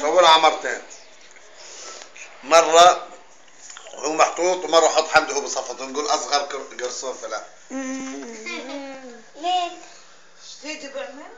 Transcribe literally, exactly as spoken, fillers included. صورها مرتين، مرة هو محطوط ومرة حط حمده هو بصفط، نقول أصغر قرصون فلا. ليه؟ شتيتي بعمل؟